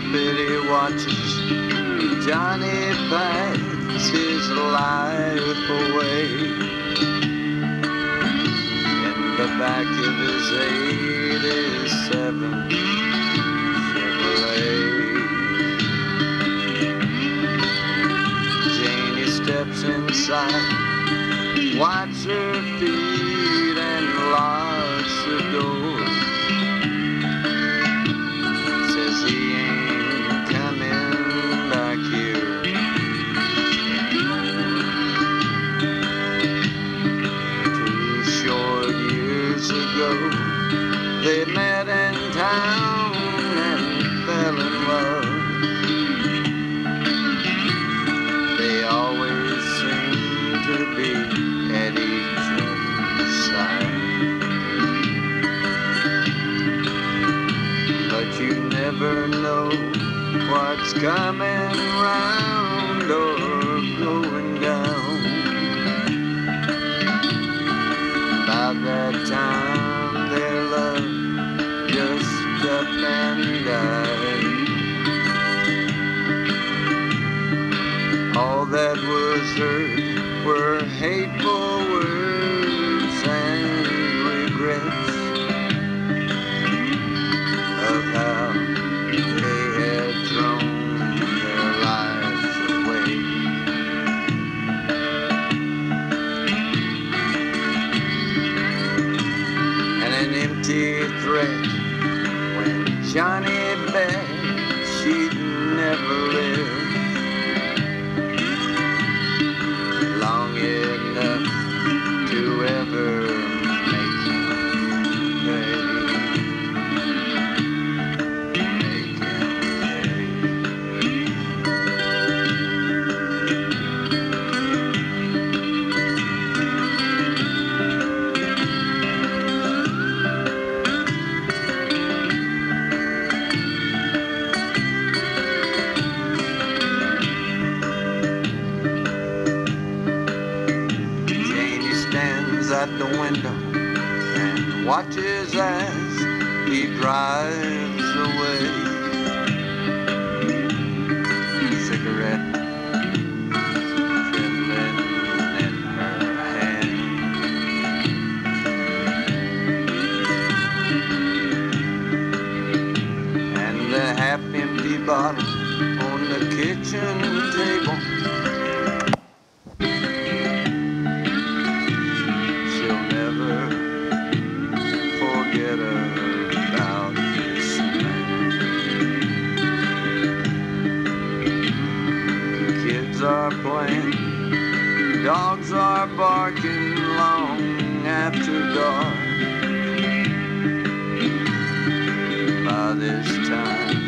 deputy watches Johnny bats his life away. In the back of his 87 Chevrolet, Janie steps inside, wipes her feet and locks the door. Says he ain't coming back here. Two short years ago, they met in town and fell in love. They always seem to be at each other's side. You never know what's coming round or going down. By that time their love just up and died. All that was heard were hateful words and regrets of how they had thrown their lives away. And an empty threat when Johnny bet she'd never live long enough to ever at the window and watches as he drives away. Cigarette trembling in her hand, and the half-empty bottle on the kitchen table. Are playing, dogs are barking long after dark. By this time,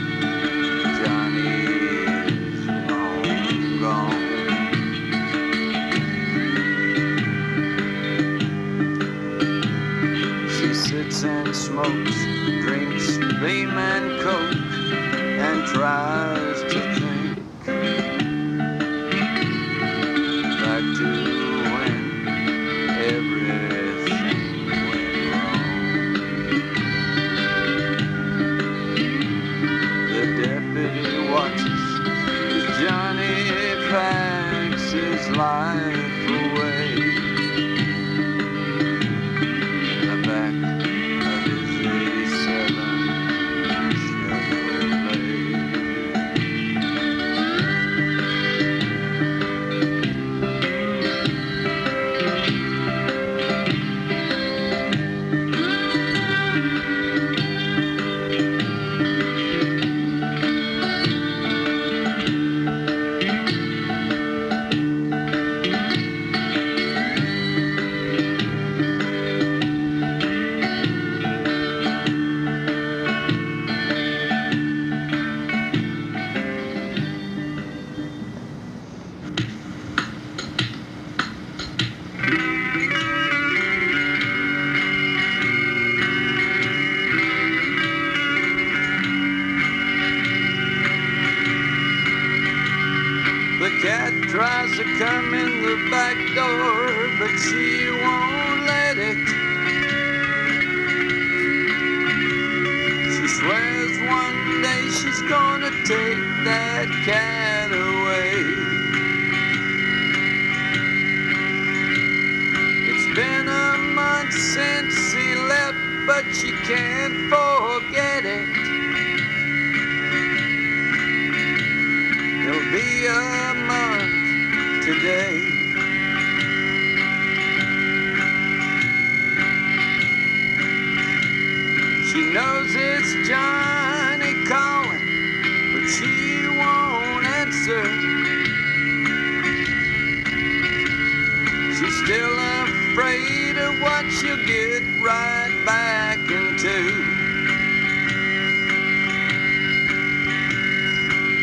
Johnny is long gone. She sits and smokes, drinks Beam and Coke, and tries to think back to when everything went wrong. The deputy watches as Johnny packs his life away. In the back of his 87 Chevrolet. Tries to come in the back door, but she won't let it. She swears one day she's gonna take that cat away. It's been a month since he left, but she can't forget it. It'll be a month today. She knows it's Johnny calling, but she won't answer. She's still afraid of what she'll get right back into.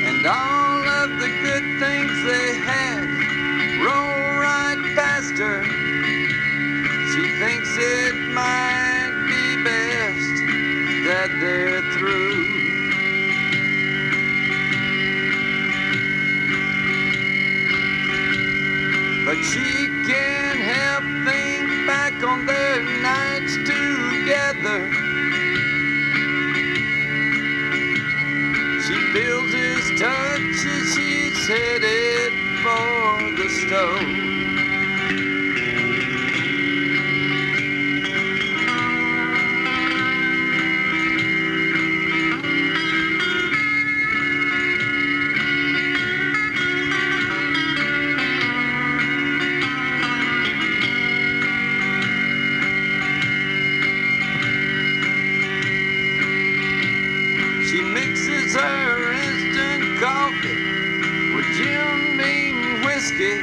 And all of the good things they had roll right past her. She thinks it might be best that they're through. But she can't help think back on their nights together. She feels his touch as she's headed for the stove. She mixes her instant coffee with Jim Beam whiskey,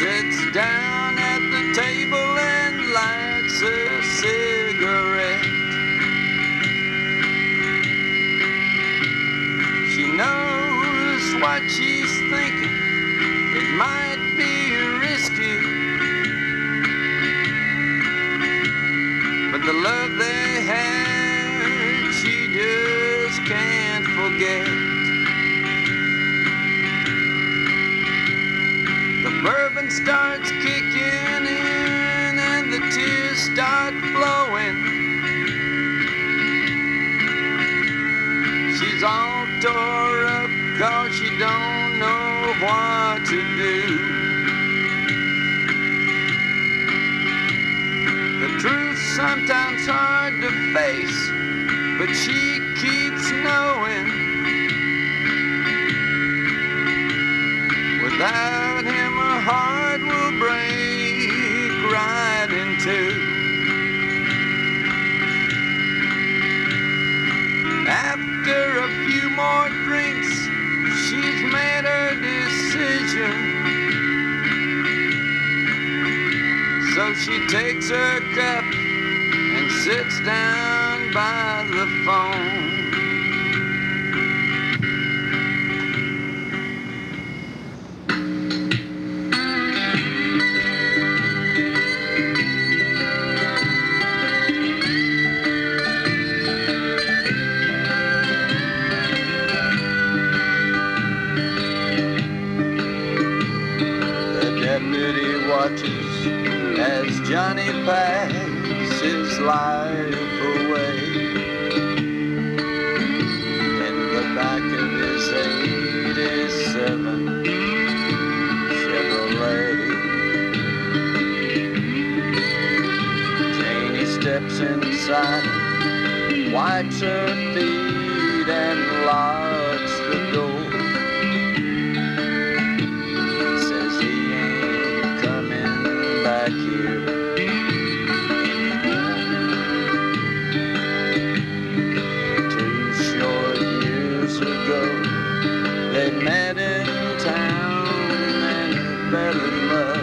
sits down at the table and lights a cigarette. She knows what she's thinking, it might be risky, but the love that she just can't forget. The bourbon starts kicking in and the tears start flowing. She's all tore up 'cause she don't know what to do. The truth's sometimes hard to face, but she keeps knowing. Without him, her heart will break right in two. After a few more drinks, she's made her decision. So she takes her cup and sits down by the phone. The deputy watches as Johnny packs his life away. Steps inside, wipes her feet and locks the door. Says he ain't coming back here anymore. 2 short years ago, they met in town and fell in love.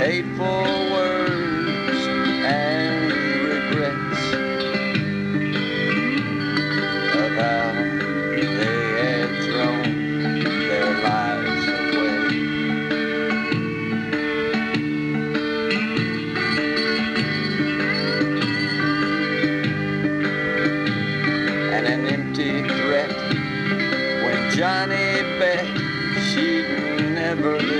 hateful words and regrets of how they had thrown their lives away. And an empty threat when Johnny bet she'd never live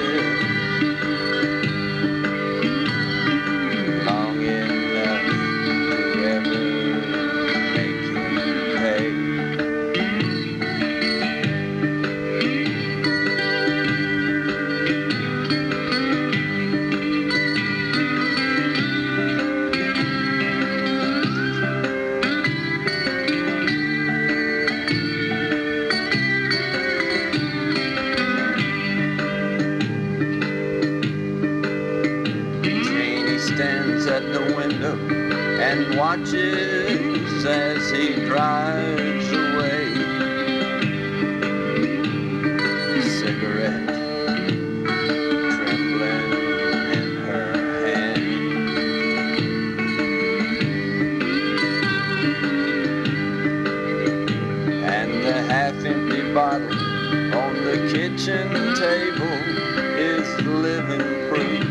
long enough to ever make him pay. Stands at the window and watches as he drives away. Cigarette trembling in her hand, and the half-empty bottle on the kitchen table is living proof.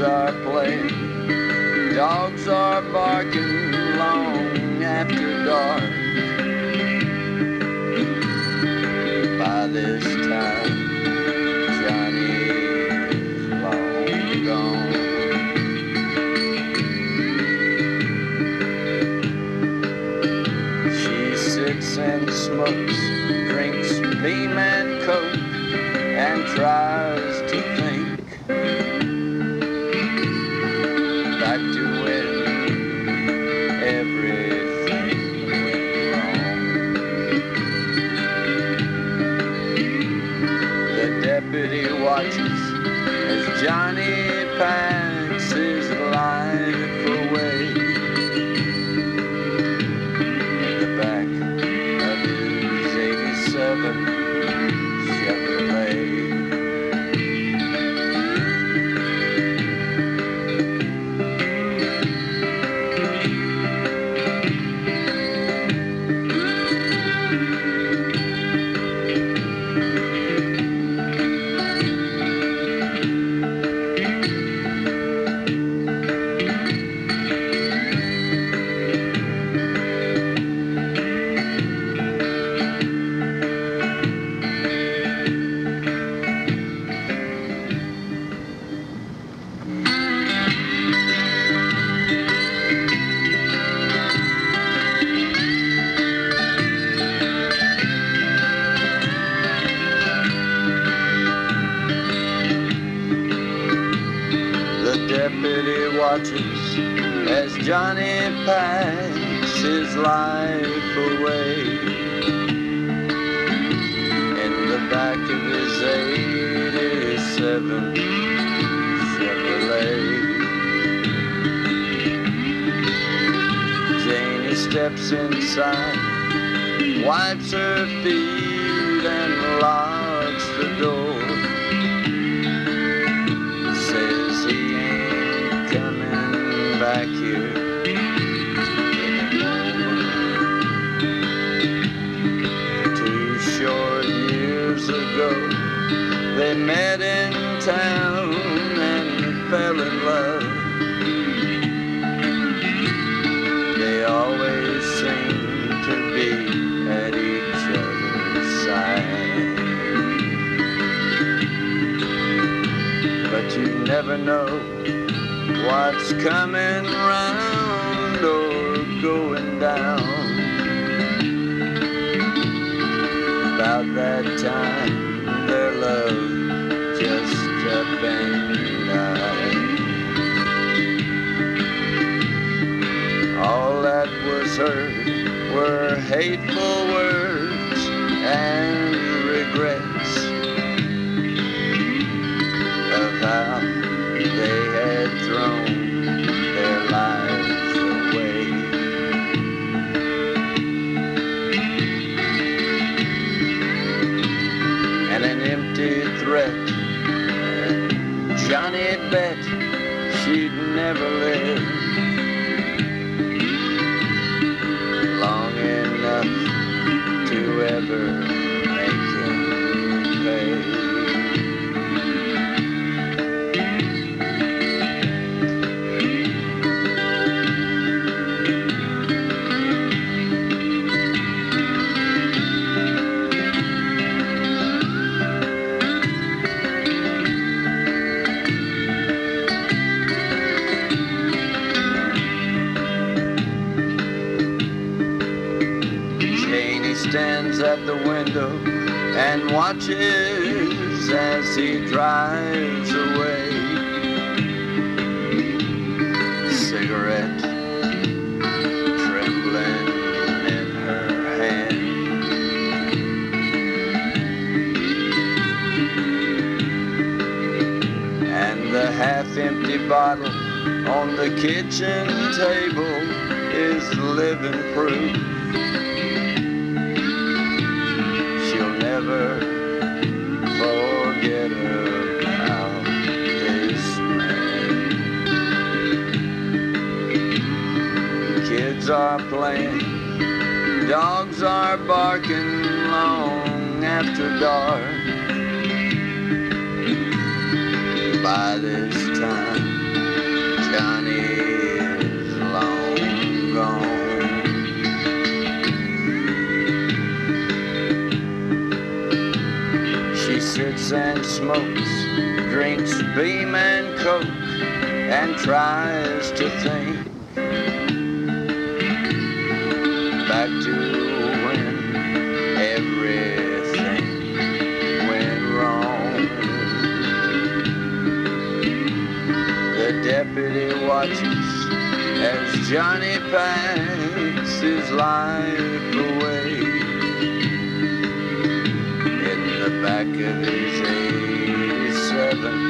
Are playing, dogs are barking long after dark. By this time, Johnny's long gone. She sits and smokes, drinks Beam and Coke, and tries to think back to when everything went wrong. The deputy watches as Johnny packs his life away in the back of his 87 Chevrolet. Deputy watches as Johnny packs his life away in the back of his 87 Chevrolet. Janie steps inside, wipes her feet and locks the door. Back here anymore. 2 short years ago, they met in town and fell in love. They always seem to be at each other's side, but you never know what's coming round or going down. About that time, their love just up and died. All that was heard were hateful words and regrets of how they had thrown their stands at the window and watches as he drives away. Cigarette trembling in her hand, and the half-empty bottle on the kitchen table is living proof. Never forget about this man. Kids are playing, dogs are barking long after dark. By this time, Johnny is long gone. Sits and smokes, drinks Beam and Coke, and tries to think back to when everything went wrong. The deputy watches as Johnny packs his life away. Back of his 87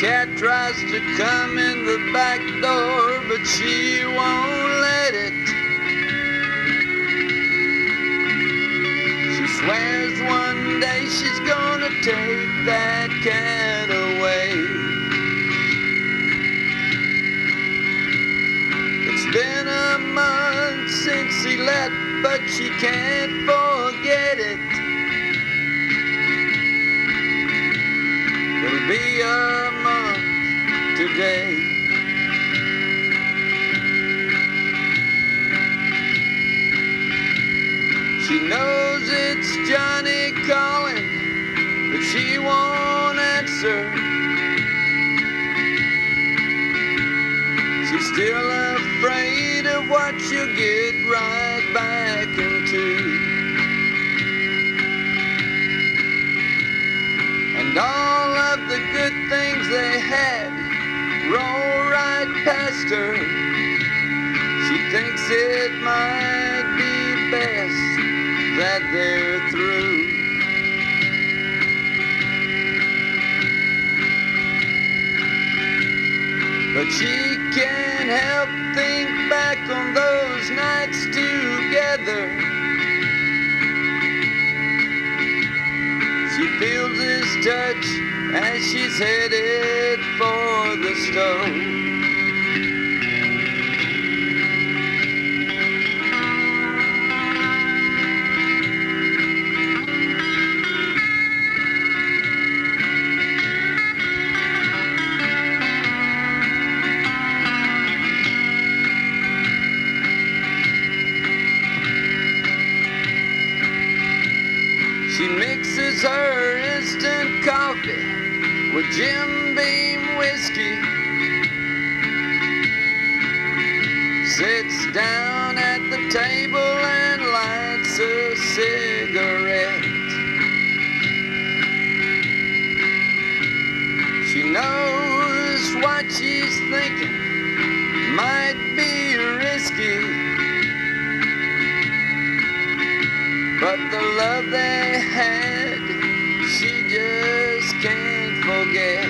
Cat tries to come in the back door, but she won't let it. She swears one day she's gonna take that cat away. It's been a month since he left, but she can't forget it. It'll be a today. She knows it's Johnny calling, but she won't answer. She's still afraid of what she'll get right back into. And all of the good things they had roll right past her. She thinks it might be best that they're through. But she can't help think back on those nights together. She feels his touch as she's headed for the stove. She mixes her instant coffee with Jim Beam whiskey, sits down at the table and lights a cigarette. She knows what she's thinking might be risky, but the love they had, she just can't forget.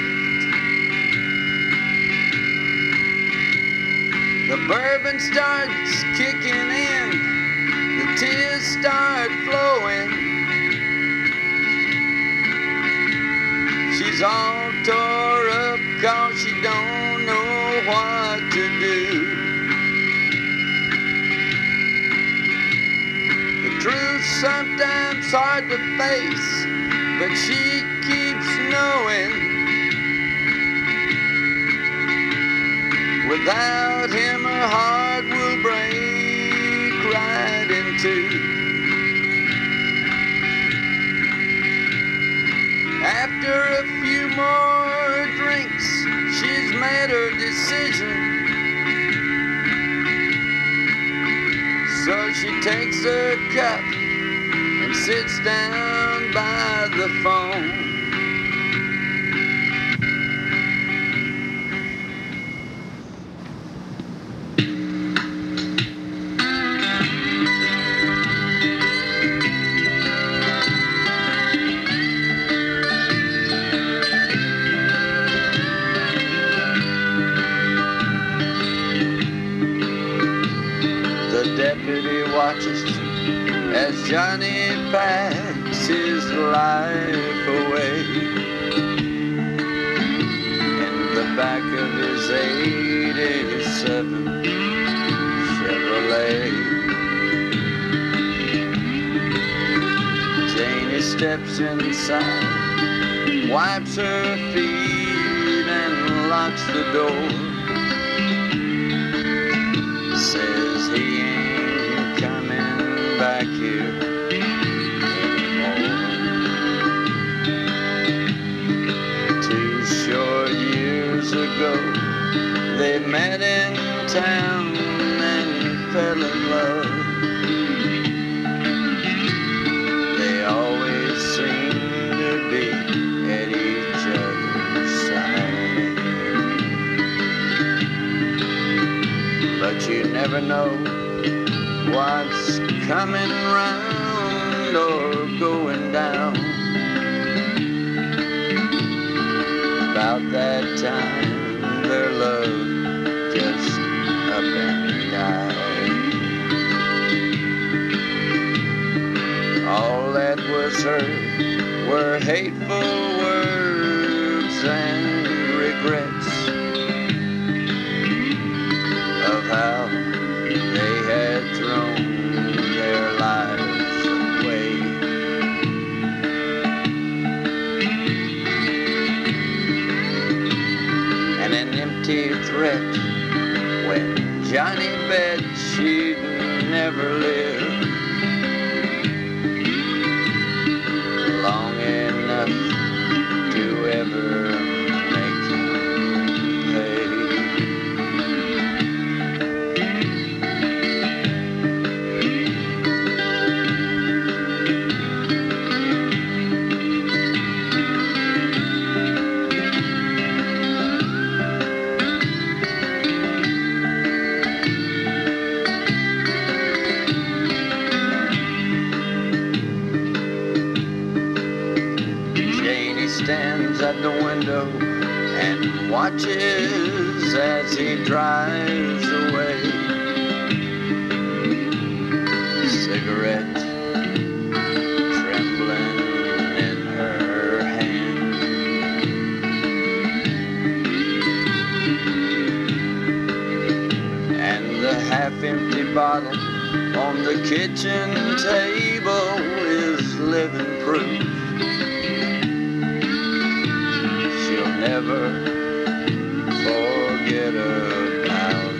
The The bourbon starts kicking in, the tears start flowing. She's all tore up 'cause she don't know what to do. The truth's sometimes hard to face, but she keeps knowing. Without him, her heart will break right in two. After a few more drinks, she's made her decision. So she takes her cup and sits down by the phone. Deputy watches as Johnny packs his life away in the back of his '87 Chevrolet. Janie steps inside, wipes her feet and locks the door. Says he ain't back here anymore. 2 short years ago, they met in town and fell in love. They always seem to be at each other's side, but you never know what's coming round or going down. About that time, their love just up and died. All that was heard were hateful words and regrets of how threat when Johnny bet she'd never live long enough to ever make him stands at the window and watches as he drives away. Cigarette trembling in her hand, and the half-empty bottle on the kitchen table is living proof. Never forget about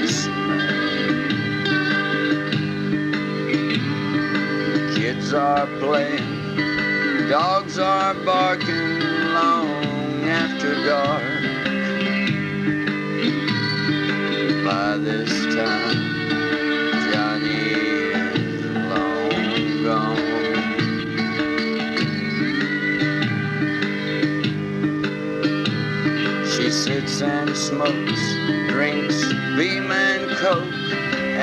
this man. Kids are playing, dogs are barking long after dark. By this time, Johnny is long gone. Sits and smokes, drinks Beam and Coke,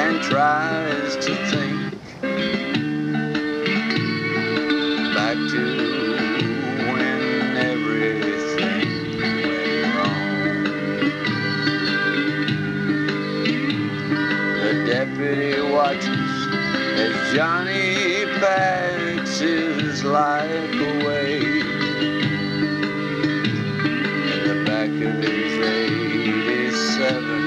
and tries to think back to when everything went wrong. Johnny Bags his life away in the back of his 87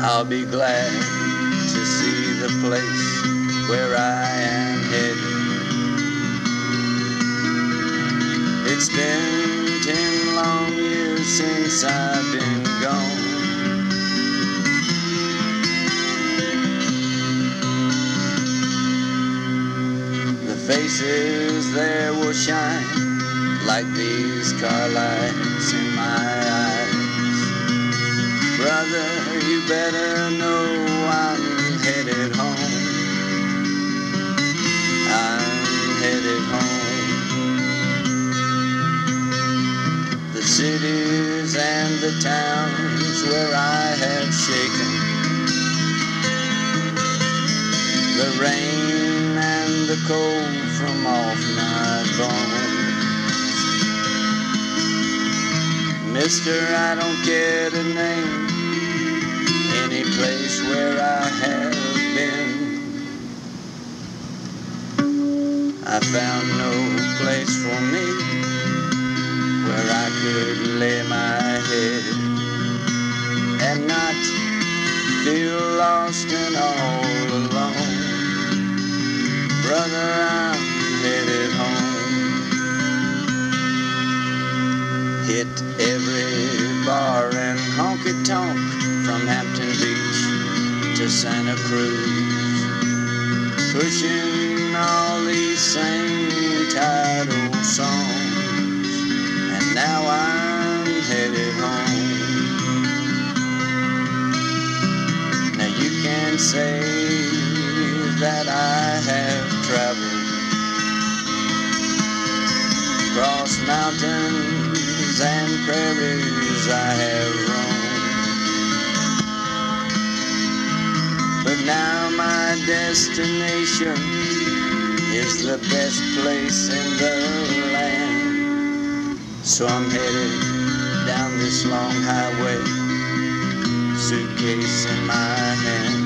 I'll be glad to see the place where I am headed. It's been 10 long years since I've been gone. The faces there will shine like these car lights in my eyes. Brother, you better know I'm headed home. I'm headed home. The cities and the towns where I have shaken, the rain and the cold from off my bones. Mister, I don't get a name. Any place where I have been, I found no place for me where I could lay my head and not feel lost and all alone. Brother, I'm headed home. Hit every bar and honky-tonk from Hampton Beach to Santa Cruz, pushing all these same title songs, and now I'm headed home. Now you can say that I have traveled across mountains and prairies I have roamed. Now my destination is the best place in the land. So I'm headed down this long highway, suitcase in my hand.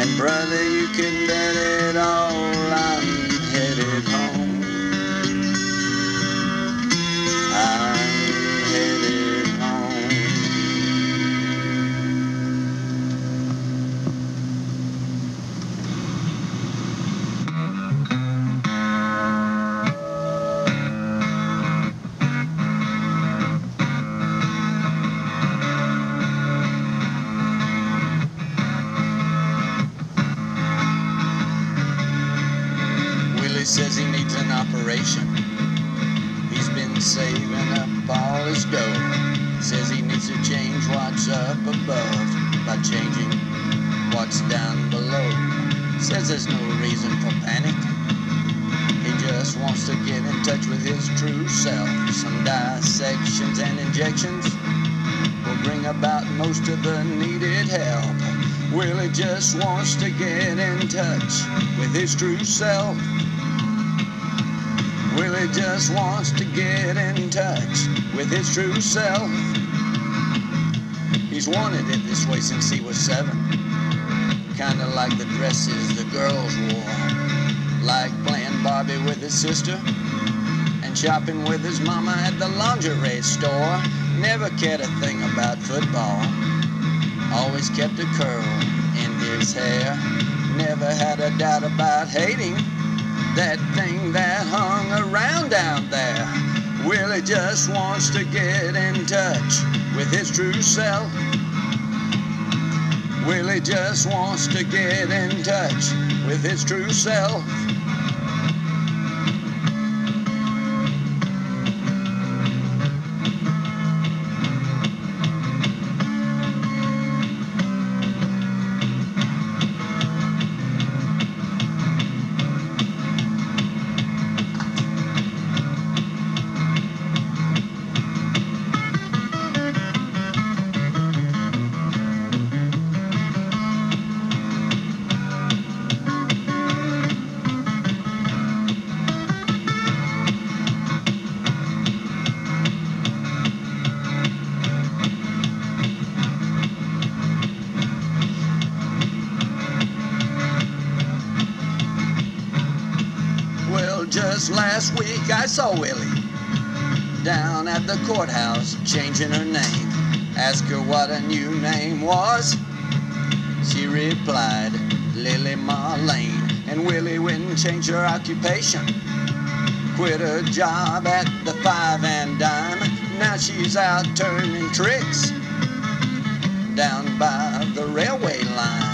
And brother, you can bet it all, I'm headed home. I'm headed home. Says he needs an operation. He's been saving up all his dough. Says he needs to change what's up above by changing what's down below. Says there's no reason for panic. He just wants to get in touch with his true self. Some dissections and injections will bring about most of the needed help. Willie just wants to get in touch with his true self. Willie just wants to get in touch with his true self. He's wanted it this way since he was 7. Kinda like the dresses the girls wore. Like playing Barbie with his sister and shopping with his mama at the lingerie store. Never cared a thing about football. Always kept a curl in his hair. Never had a doubt about hating that thing that hung around down there. Willie just wants to get in touch with his true self. Willie just wants to get in touch with his true self. Just last week I saw Willie down at the courthouse changing her name. Asked her what her new name was. She replied, Lily Marlene. And Willie went and changed her occupation. Quit her job at the Five and Dime. Now she's out turning tricks down by the railway line.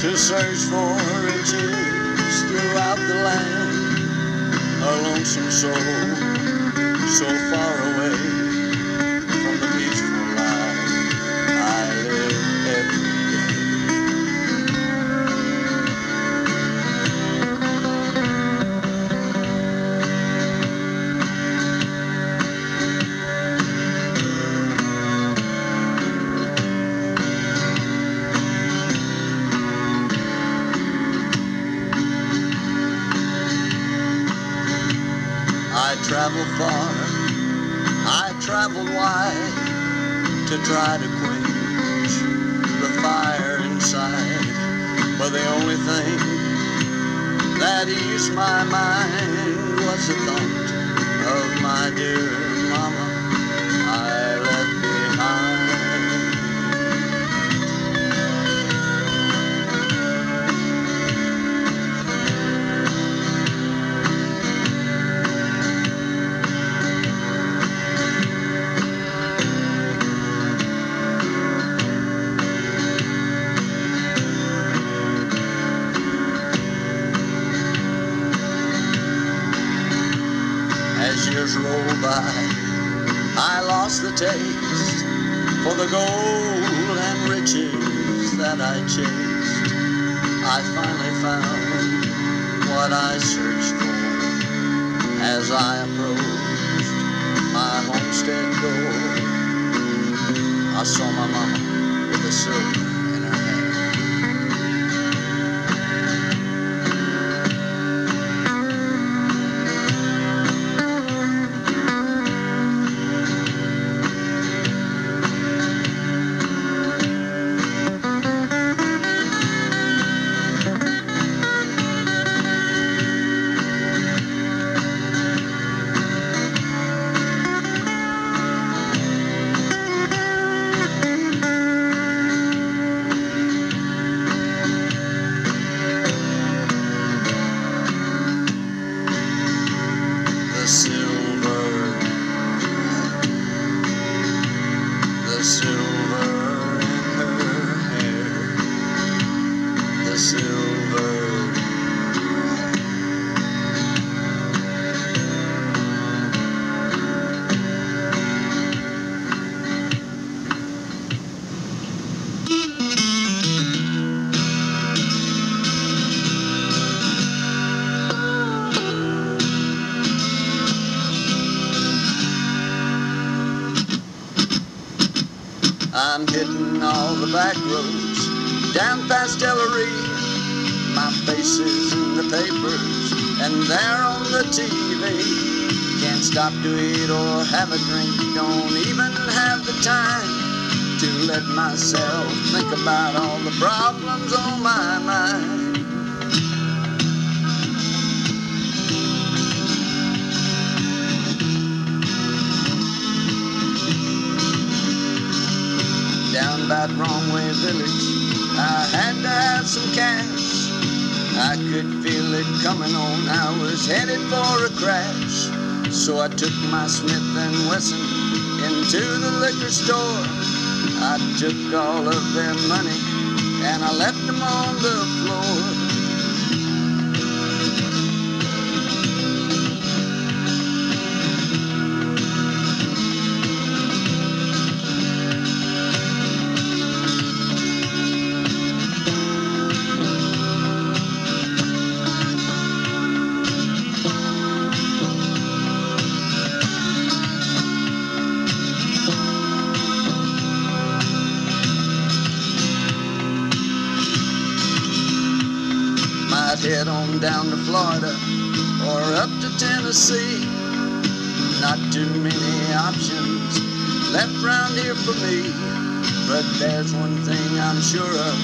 To search for riches throughout the land, a lonesome soul, so far away from the peaceful life I live every. Travel far, I travel wide to try to quench the fire inside, but the only thing that eased my mind was the thought of my dear mama I left behind. As years rolled by, I lost the taste for the gold and riches that I chased. I finally found what I searched for as I approached my homestead door. I saw my mama with a silver. I'm hitting all the back roads, down past Ellery. My face is in the papers, and they're on the TV. Can't stop to eat or have a drink, don't even have the time to let myself think about all the problems on my mind. Down by Bromway Village, I had to have some cash. I could feel it coming on, I was headed for a crash. So I took my Smith & Wesson into the liquor store. I took all of their money and I left them on the floor. I'd head on down to Florida or up to Tennessee. Not too many options left round here for me. But there's one thing I'm sure of,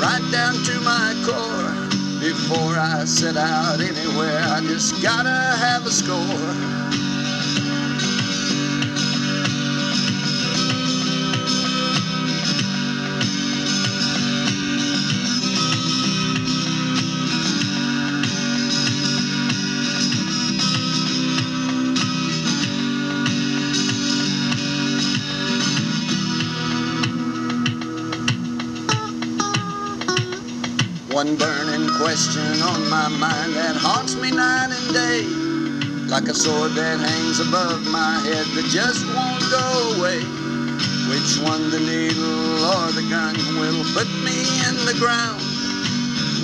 right down to my core. Before I set out anywhere, I just gotta have a score. One burning question on my mind that haunts me night and day, like a sword that hangs above my head that just won't go away. Which one, the needle or the gun, will put me in the ground?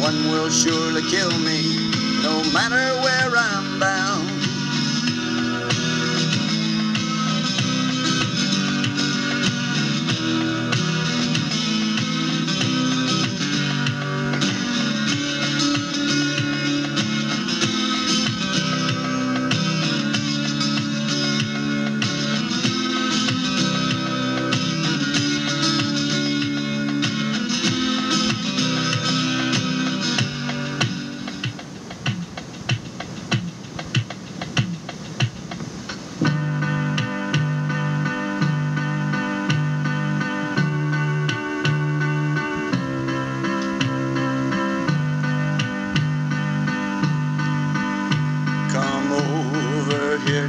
One will surely kill me, no matter where I'm bound.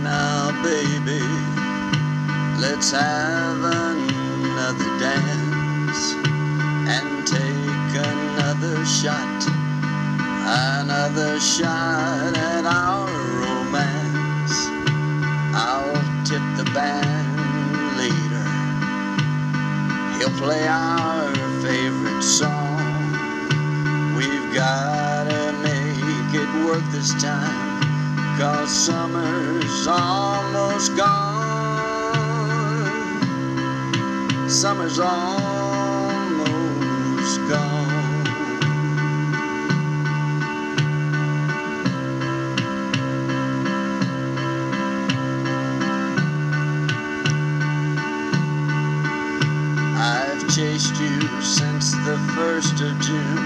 Now, baby, let's have another dance and take another shot, another shot at our romance. I'll tip the band leader, he'll play our favorite song. We've gotta make it work this time, 'cause summer's almost gone. Summer's almost gone. I've chased you since the 1st of June,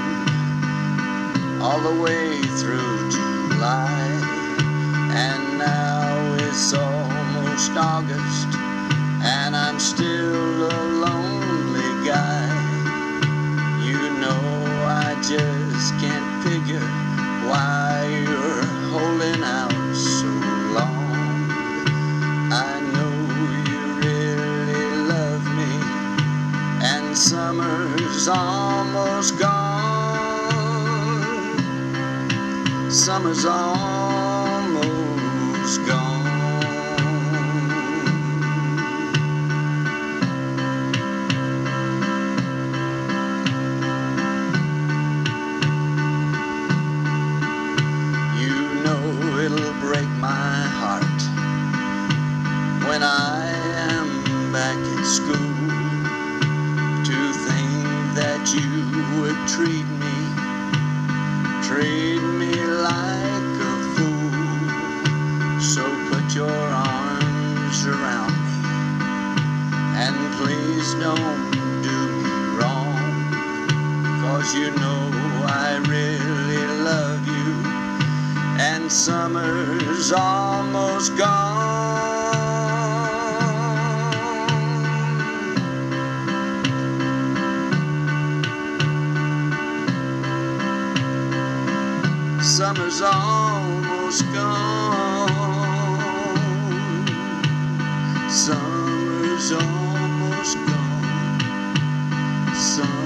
all the way through July. And now it's almost August, and I'm still a lonely guy. You know I just can't figure why you're holding out so long. I know you really love me, and summer's almost gone. Summer's almost gone. You know it'll break my heart when I am back at school, don't do me wrong, 'cause you know I really love you, and summer's almost gone. Summer's almost gone. Summer's almost gone. Summer's almost gone.